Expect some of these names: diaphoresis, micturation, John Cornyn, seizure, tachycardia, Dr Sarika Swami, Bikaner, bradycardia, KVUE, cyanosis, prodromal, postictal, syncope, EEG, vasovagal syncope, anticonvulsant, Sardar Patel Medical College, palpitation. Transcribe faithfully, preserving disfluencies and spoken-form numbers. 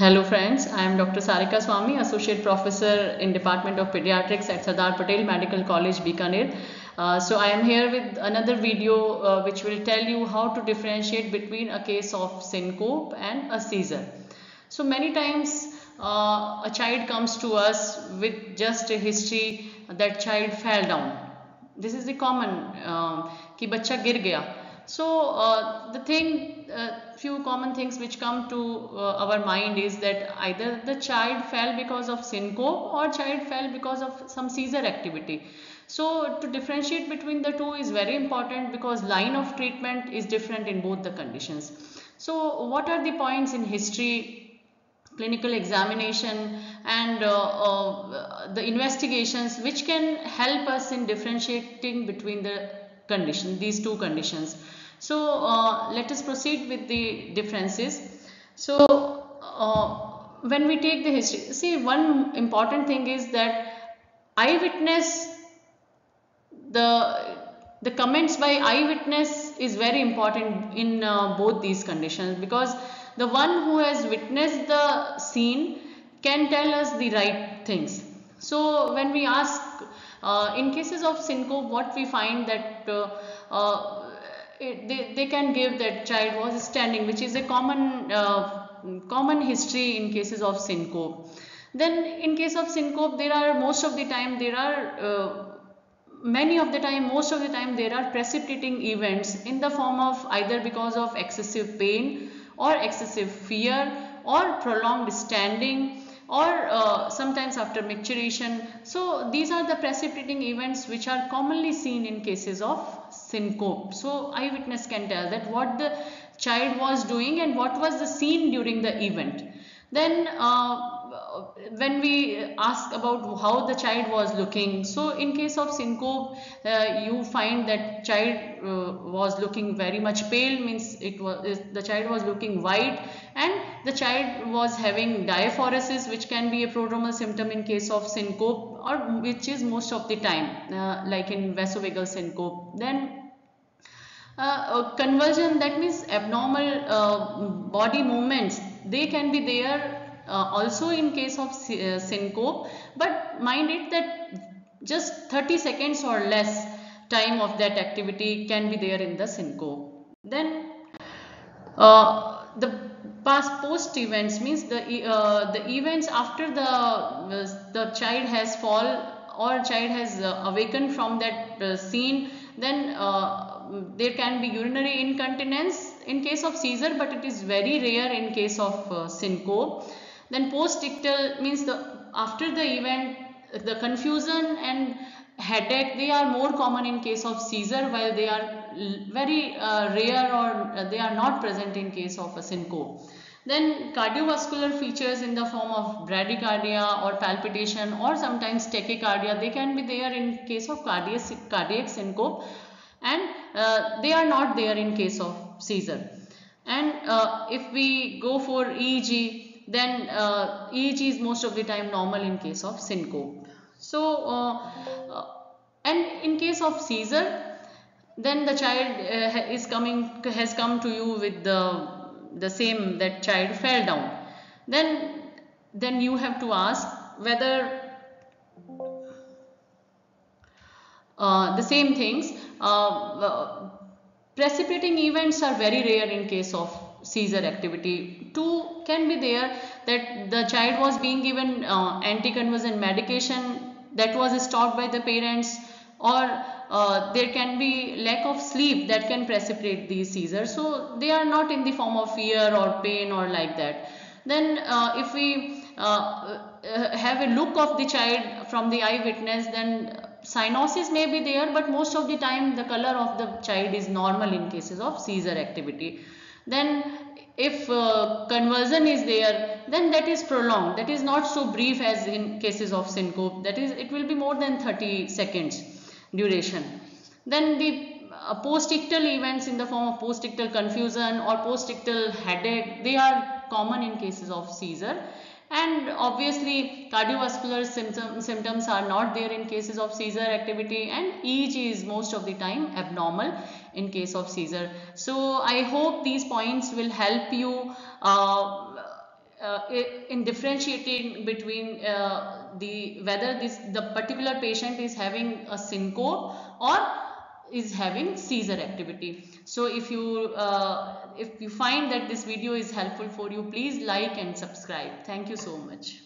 Hello friends, I am Doctor Sarika Swami, Associate Professor in Department of Pediatrics at Sardar Patel Medical College, Bikaner. Uh, so I am here with another video uh, which will tell you how to differentiate between a case of syncope and a seizure. So many times uh, a child comes to us with just a history that child fell down. This is the common, uh, ki bachcha gir gaya. So uh, the thing, uh, few common things which come to uh, our mind is that either the child fell because of syncope or child fell because of some seizure activity. So to differentiate between the two is very important because line of treatment is different in both the conditions. So what are the points in history, clinical examination and uh, uh, the investigations which can help us in differentiating between the condition, these two conditions. So uh, let us proceed with the differences. So uh, when we take the history, see, one important thing is that eyewitness, the the comments by eyewitness is very important in uh, both these conditions, because the one who has witnessed the scene can tell us the right things. So when we ask, uh, in cases of syncope, what we find that uh, uh, It, they, they can give that child was standing, which is a common uh, common history in cases of syncope. Then in case of syncope, there are most of the time there are uh, many of the time most of the time there are precipitating events in the form of either because of excessive pain or excessive fear or prolonged standing or uh, sometimes after micturation. So these are the precipitating events which are commonly seen in cases of syncope. So eyewitness can tell that what the child was doing and what was the scene during the event. Then uh, when we ask about how the child was looking, so in case of syncope, uh, you find that child uh, was looking very much pale, means it was the child was looking white, and the child was having diaphoresis, which can be a prodromal symptom in case of syncope, or which is most of the time uh, like in vasovagal syncope. Then Uh, convulsion, that means abnormal uh, body movements, they can be there uh, also in case of uh, syncope, but mind it that just thirty seconds or less time of that activity can be there in the syncope. Then uh, the past post events, means the uh, the events after the uh, the child has fall or child has uh, awakened from that uh, scene. Then uh, there can be urinary incontinence in case of seizure, but it is very rare in case of uh, syncope. Then postictal, means the after the event, the confusion and headache, they are more common in case of seizure, while they are very uh, rare or uh, they are not present in case of a syncope. Then cardiovascular features in the form of bradycardia or palpitation or sometimes tachycardia, they can be there in case of cardiac, cardiac syncope, and uh, they are not there in case of seizure. And uh, if we go for E E G, then uh, E E G is most of the time normal in case of syncope. So uh, uh, and in case of seizure, then the child uh, is coming has come to you with the the same, that child fell down. Then then you have to ask whether uh, the same things. Uh, uh, precipitating events are very rare in case of seizure activity. Two can be there, that the child was being given uh, anticonvulsant medication that was stopped by the parents, or uh, there can be lack of sleep that can precipitate these seizures. So they are not in the form of fear or pain or like that. Then uh, if we uh, uh, have a look of the child from the eyewitness, then cyanosis may be there, but most of the time the color of the child is normal in cases of seizure activity. Then if uh, convulsion is there, then that is prolonged, that is not so brief as in cases of syncope, that is, it will be more than thirty seconds duration. Then the uh, postictal events in the form of postictal confusion or postictal headache, they are common in cases of seizure. And obviously cardiovascular symptom, symptoms are not there in cases of seizure activity, and E E G is most of the time abnormal in case of seizure. So I hope these points will help you uh, uh, in differentiating between uh, the whether this the particular patient is having a syncope or is having seizure activity. So if you uh, if you find that this video is helpful for you, please like and subscribe. Thank you so much.